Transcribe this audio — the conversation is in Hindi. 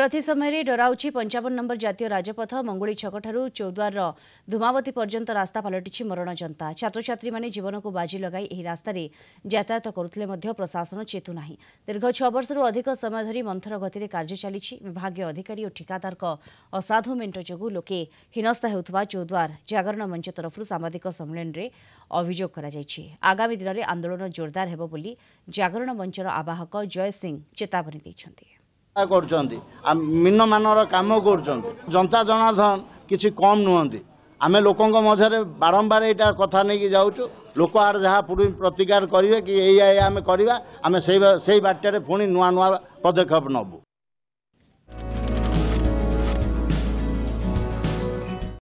प्रति समय डराउछि 55 नंबर जातीय राजपथ मंगोली छकठारू चौद्वार धुमावती पर्यंत रास्ता पलटि मरण जनता छात्र छात्री माने जीवन को बाजी लगाई एही रास्ता रे यातायात करुतले मध्य प्रशासन चेतु नाही। दीर्घ 6 वर्ष रु अधिक समय धरी मंथर गति रे कार्य चलीछि। विभागीय अधिकारी और ठेकादार को असाधु मेंट जगु लोके हिनस्ता हेउथवा चौद्वार जागरण मंच तरफरु सामाजिक सम्मेलन रे अभियोग करा जायछि। आगामी दिन रे आंदोलन जोरदार हेबो बोली जागरण मंचर आवाहक जय सिंह चेतावनी दैछन्ती। मिनमानर काम कर जनता जनार्दन किसी कम नुहति आम लोक बारंबार यहाँ कथा नहीं जाऊँ लोक आर जहाँ प्रतिकार करेंगे कि आम करवा आम से बाट्य पुणी नुआ नुआ पदक्षेप नबू।